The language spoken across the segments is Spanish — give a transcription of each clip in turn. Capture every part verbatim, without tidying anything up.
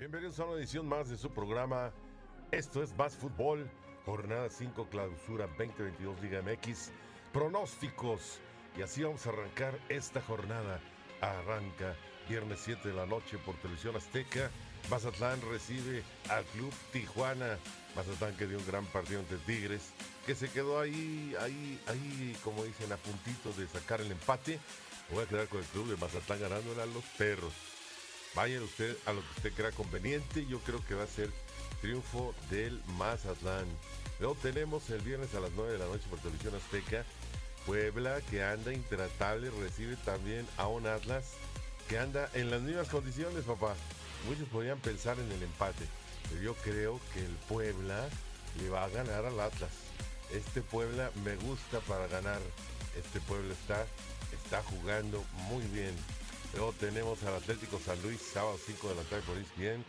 Bienvenidos a una edición más de su programa. Esto es Más Fútbol, jornada cinco, clausura veinte veintidós, Liga M X, pronósticos. Y así vamos a arrancar esta jornada. Arranca viernes siete de la noche por Televisión Azteca. Mazatlán recibe al Club Tijuana. Mazatlán que dio un gran partido ante Tigres, que se quedó ahí, ahí, ahí, como dicen, a puntito de sacar el empate. Voy a quedar con el Club de Mazatlán ganándole a los perros. Vayan usted a lo que usted crea conveniente. Yo creo que va a ser triunfo del Mazatlán. Luego tenemos el viernes a las nueve de la noche por Televisión Azteca. Puebla, que anda intratable, recibe también a un Atlas que anda en las mismas condiciones, papá. Muchos podrían pensar en el empate, pero yo creo que el Puebla le va a ganar al Atlas. Este Puebla me gusta para ganar. Este Puebla está, está jugando muy bien. Luego tenemos al Atlético San Luis, sábado cinco de la tarde por E S P N.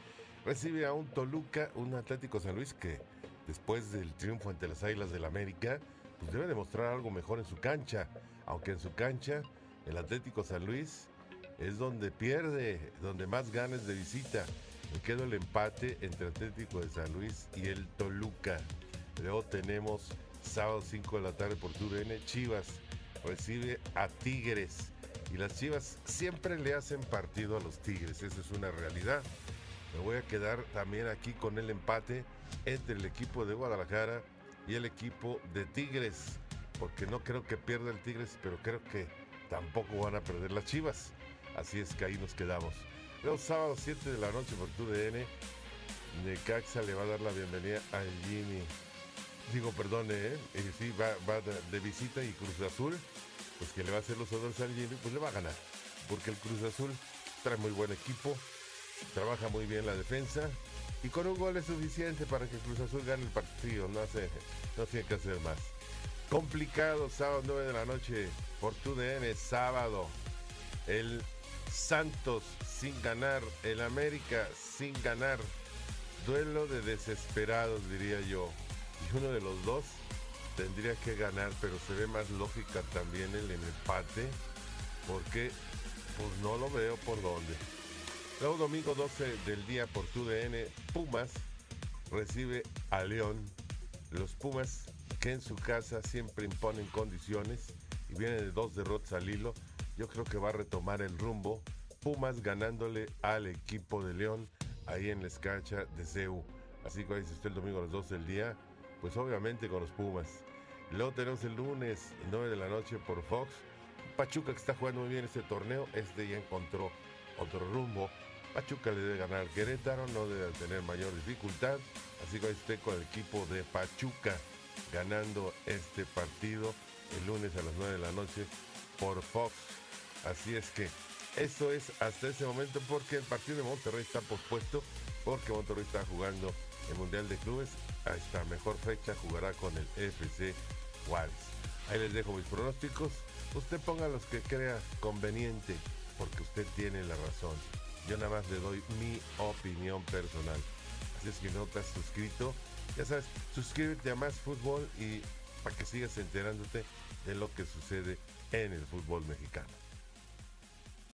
Recibe a un Toluca, un Atlético San Luis que después del triunfo ante las Águilas del América, pues debe demostrar algo mejor en su cancha. Aunque en su cancha, el Atlético San Luis es donde pierde, donde más ganas de visita. Me quedó el empate entre Atlético de San Luis y el Toluca. Luego tenemos sábado cinco de la tarde por T U D N, Chivas recibe a Tigres. Y las Chivas siempre le hacen partido a los Tigres, esa es una realidad. Me voy a quedar también aquí con el empate entre el equipo de Guadalajara y el equipo de Tigres, porque no creo que pierda el Tigres, pero creo que tampoco van a perder las Chivas. Así es que ahí nos quedamos. Los sábados siete de la noche por T U D N, Necaxa le va a dar la bienvenida a Jimmy. Digo, perdone, ¿eh? Eh, sí, va, va de, de visita, y Cruz Azul, pues que le va a hacer los honores al Jimmy, pues le va a ganar. Porque el Cruz Azul trae muy buen equipo, trabaja muy bien la defensa, y con un gol es suficiente para que Cruz Azul gane el partido, no, hace, no tiene que hacer más. Complicado, sábado nueve de la noche por T U D N, sábado. El Santos sin ganar, el América sin ganar. Duelo de desesperados, diría yo. Y uno de los dos tendría que ganar, pero se ve más lógica también el empate, porque pues no lo veo por dónde. Luego domingo doce del día por T U D N, Pumas recibe a León. Los Pumas que en su casa siempre imponen condiciones y vienen de dos derrotas al hilo. Yo creo que va a retomar el rumbo Pumas ganándole al equipo de León ahí en la escarcha de C U. Así que ahí se está el domingo a las doce del día, pues obviamente con los Pumas. Luego tenemos el lunes nueve de la noche por Fox, Pachuca que está jugando muy bien este torneo, este ya encontró otro rumbo. Pachuca le debe ganar Querétaro, no debe tener mayor dificultad, así que ahí esté con el equipo de Pachuca ganando este partido el lunes a las nueve de la noche por Fox. Así es que eso es hasta ese momento, porque el partido de Monterrey está pospuesto porque Monterrey está jugando el Mundial de Clubes. Hasta mejor fecha jugará con el F C Juárez. Ahí les dejo mis pronósticos. Usted ponga los que crea conveniente, porque usted tiene la razón. Yo nada más le doy mi opinión personal. Así es que no te has suscrito, ya sabes, suscríbete a Más Fútbol y para que sigas enterándote de lo que sucede en el fútbol mexicano.